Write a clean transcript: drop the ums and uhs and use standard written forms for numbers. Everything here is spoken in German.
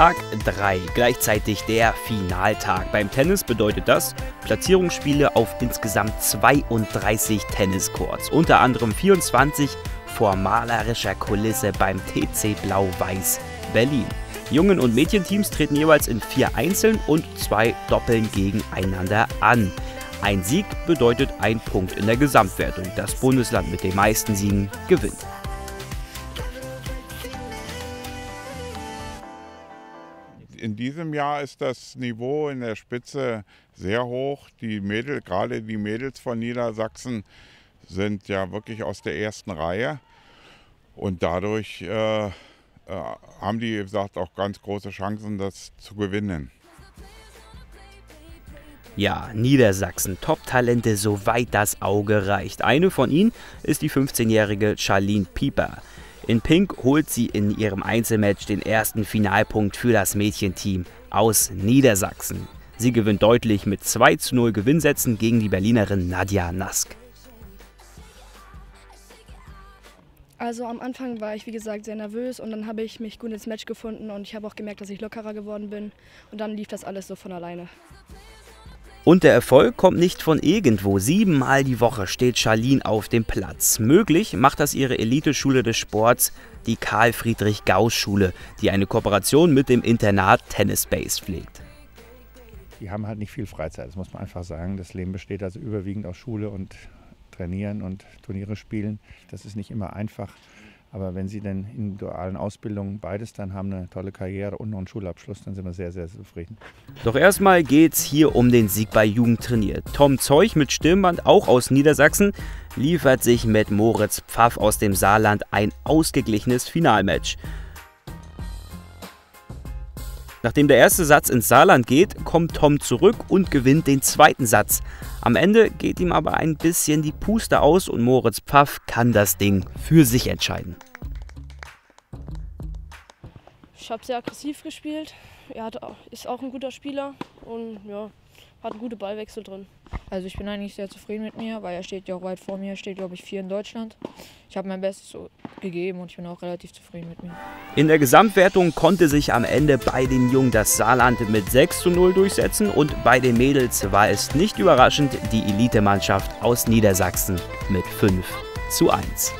Tag 3, gleichzeitig der Finaltag. Beim Tennis bedeutet das Platzierungsspiele auf insgesamt 32 Tenniscourts, unter anderem 24 vor malerischer Kulisse beim TC Blau-Weiß Berlin. Jungen- und Mädchenteams treten jeweils in 4 Einzeln und 2 Doppeln gegeneinander an. Ein Sieg bedeutet 1 Punkt in der Gesamtwertung. Das Bundesland mit den meisten Siegen gewinnt. In diesem Jahr ist das Niveau in der Spitze sehr hoch. Die Mädels, gerade die Mädels von Niedersachsen, sind ja wirklich aus der ersten Reihe. Und dadurch haben die, wie gesagt, auch ganz große Chancen, das zu gewinnen. Ja, Niedersachsen, Top-Talente, soweit das Auge reicht. Eine von ihnen ist die 15-jährige Charlene Pieper. In Pink holt sie in ihrem Einzelmatch den ersten Finalpunkt für das Mädchenteam aus Niedersachsen. Sie gewinnt deutlich mit 2:0 Gewinnsätzen gegen die Berlinerin Nadja Nask. Also am Anfang war ich, wie gesagt, sehr nervös und dann habe ich mich gut ins Match gefunden und ich habe auch gemerkt, dass ich lockerer geworden bin und dann lief das alles so von alleine. Und der Erfolg kommt nicht von irgendwo. 7-mal die Woche steht Charlene auf dem Platz. Möglich macht das ihre Eliteschule des Sports, die Karl-Friedrich-Gauss-Schule, die eine Kooperation mit dem Internat Tennisbase pflegt. Die haben halt nicht viel Freizeit, das muss man einfach sagen. Das Leben besteht also überwiegend aus Schule und Trainieren und Turniere spielen. Das ist nicht immer einfach. Aber wenn sie dann in dualen Ausbildungen beides dann haben, eine tolle Karriere und noch einen Schulabschluss, dann sind wir sehr, sehr zufrieden. Doch erstmal geht es hier um den Sieg bei Jugend trainiert. Tom Zeuch mit Stirnband, auch aus Niedersachsen, liefert sich mit Moritz Pfaff aus dem Saarland ein ausgeglichenes Finalmatch. Nachdem der erste Satz ins Saarland geht, kommt Tom zurück und gewinnt den zweiten Satz. Am Ende geht ihm aber ein bisschen die Puste aus und Moritz Pfaff kann das Ding für sich entscheiden. Ich habe sehr aggressiv gespielt. Er ist auch ein guter Spieler und ja, hat einen guten Ballwechsel drin. Also ich bin eigentlich sehr zufrieden mit mir, weil er steht ja auch weit vor mir. Er steht, glaube ich, 4 in Deutschland. Ich habe mein Bestes gegeben und ich bin auch relativ zufrieden mit mir. In der Gesamtwertung konnte sich am Ende bei den Jungen das Saarland mit 6:0 durchsetzen und bei den Mädels war es nicht überraschend die Elitemannschaft aus Niedersachsen mit 5:1.